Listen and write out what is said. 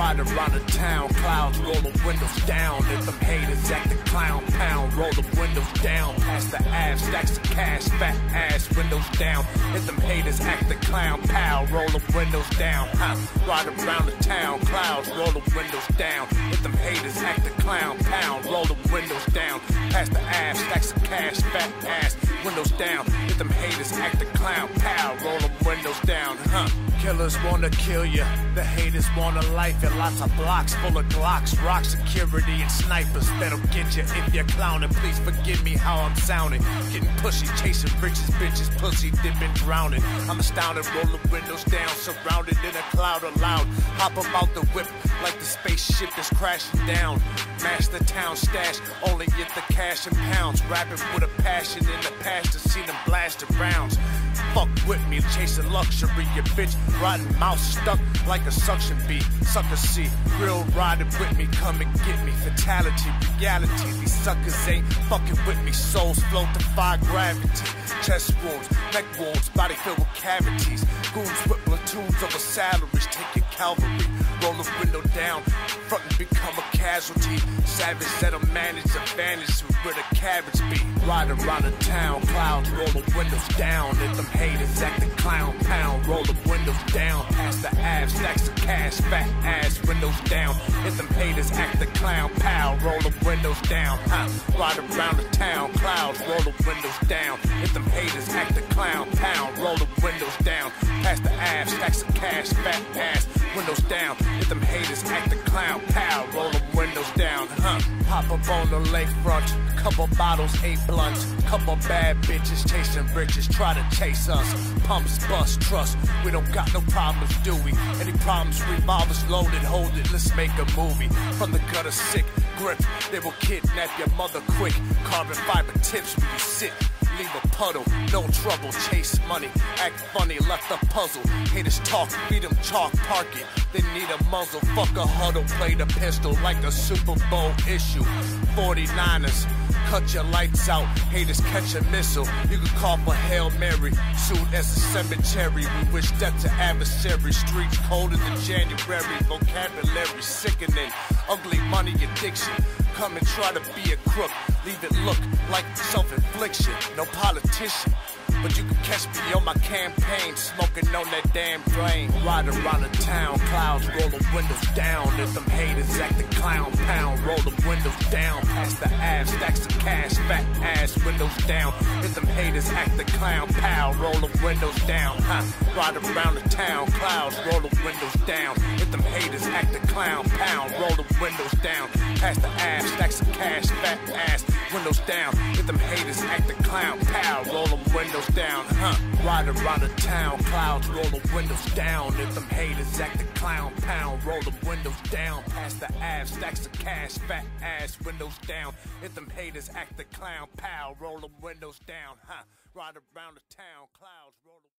ride around the town, clouds roll the windows down, and them haters act the clown pound, roll the windows down, past the ass, stacks of cash, fat ass, windows down, and them haters act the clown pound, roll the windows down, ride around the town, clouds roll the windows down, and them haters act the clown pound, roll the windows down, past the ass, stacks of cash, fat ass, windows down, and them haters act the clown pound, roll the windows down, Killers wanna kill ya, the haters wanna life ya. Lots of blocks full of Glocks, rock security and snipers that'll get ya if you're clowning. Please forgive me how I'm sounding. Getting pushy, chasing riches, bitches, pussy dipping, drowning. I'm astounded, rolling windows down, surrounded in a cloud of loud. Hop about the whip like the spaceship is crashing down. Mash the town stash, only get the cash in pounds. Rapping with a passion in the past to see them blasted rounds. Fuck with me, chasing luxury, your bitch. Rotten mouth stuck like a suction bee. Sucker see, real riding with me. Come and get me, fatality, reality. These suckers ain't fucking with me. Souls float to fire gravity. Chest wounds, neck wounds, body filled with cavities. Goons with platoons over salaries, taking cavalry. Roll the window down, front and become a casualty. Savage that'll manage to vanish with a cabbage beat. Ride around the town, clouds roll the windows down. And them haters act the clown pound, roll the windows down. Past the abs, stacks of cash, fat ass, windows down. And them haters act the clown pound, roll the windows down. Ride around the town, clouds roll the windows down. And them haters act the clown pound, roll the windows down. Past the abs, stacks of cash, fat ass, windows down. If them haters act the clown, pow, roll the windows down, Pop up on the lakefront, couple bottles, 8 blunts, couple bad bitches chasing riches, try to chase us. Pumps, bust, trust, we don't got no problems, do we? Any problems, revolvers loaded, hold it, let's make a movie. From the gutter, sick grip, they will kidnap your mother quick. Carbon fiber tips when you sit. Leave a puddle, no trouble, chase money, act funny, left a puzzle. Haters talk, beat them chalk, park it. They need a muzzle, fuck a huddle, play the pistol like a Super Bowl issue. 49ers, cut your lights out, haters catch a missile. You can call for Hail Mary, soon as a cemetery. We wish death to adversary, streets colder than January. Vocabulary sickening, ugly money addiction. Come and try to be a crook, leave it look like self-infliction. No politician, but you can catch me on my campaign, smoking on that damn drain. Ride around the town, clouds roll the windows down. If them haters act the clown pound, roll the windows down. Past the ass, stacks of cash, fat ass, windows down. If them haters act the clown pound, roll the windows down. Ride around the town, clouds roll the windows down. If them haters act the clown pound, roll the windows down. Past the ass, stacks of cash, fat ass, windows down. If them haters act the clown pound, roll them windows down, Ride around the town, clouds roll the windows down. If them haters act the clown pound, roll the windows down. Past the ass, stacks of cash, fat ass, windows down. If them haters act the clown pound, roll the windows down, Ride around the town, clouds roll the